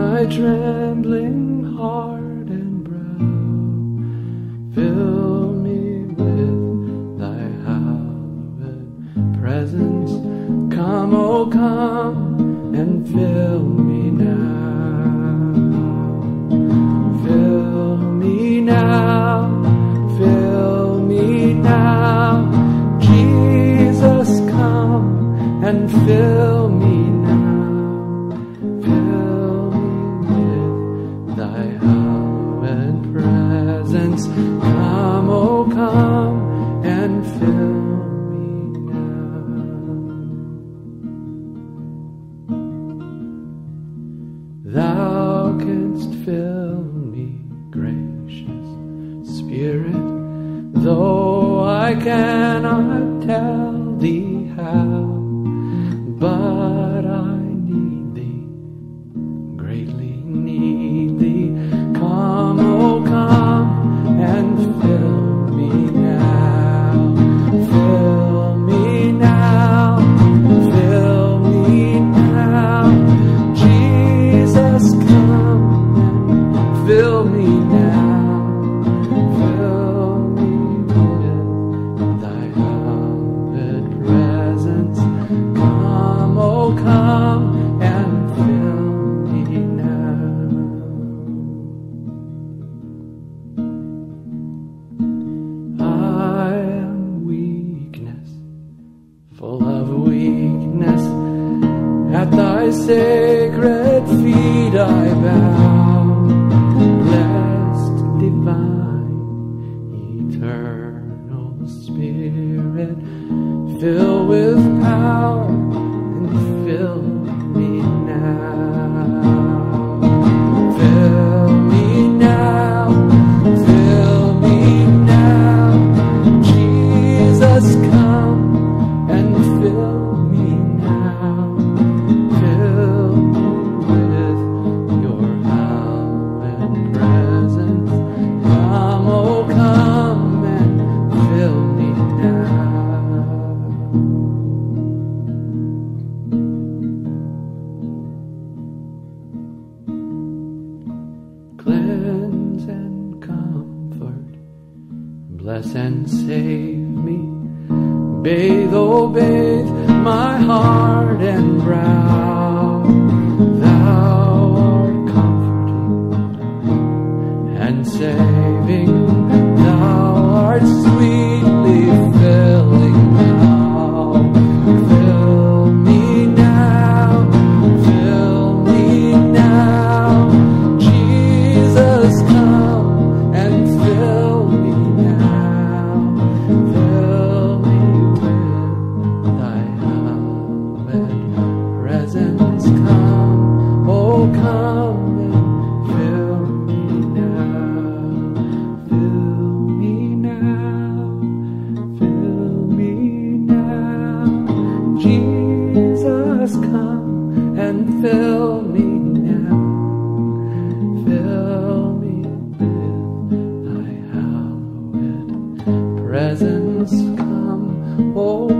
my trembling heart and brow. Fill me with thy hallowed presence. Come, oh come, and fill me now. Fill me now. Fill me now. Jesus, come and fill me now. Come, oh come, and fill me now. Thou canst fill me, gracious Spirit, though I cannot tell thee how, but I need thee, greatly need thee. Come, oh come, and fill me now, fill me now, fill me now. Jesus, come, fill me now, fill me with thy hallowed presence. Come, oh come. At thy sacred feet I bow, blessed, divine, eternal Spirit, fill with power and fill me now. Fill me now, fill me now. Jesus, come and fill me. Cleanse and comfort, bless and save me. Bathe, oh bathe, my heart and brow. Thou art comforting and saving. Thou art sweetly filling me now. Fill me now, fill me now. Jesus, come and fill me now. Fill me with thy hallowed presence. Come, oh come and fill me now. Fill me now, fill me now. Jesus, come and fill me now. Fill me with thy hallowed presence. Come, oh.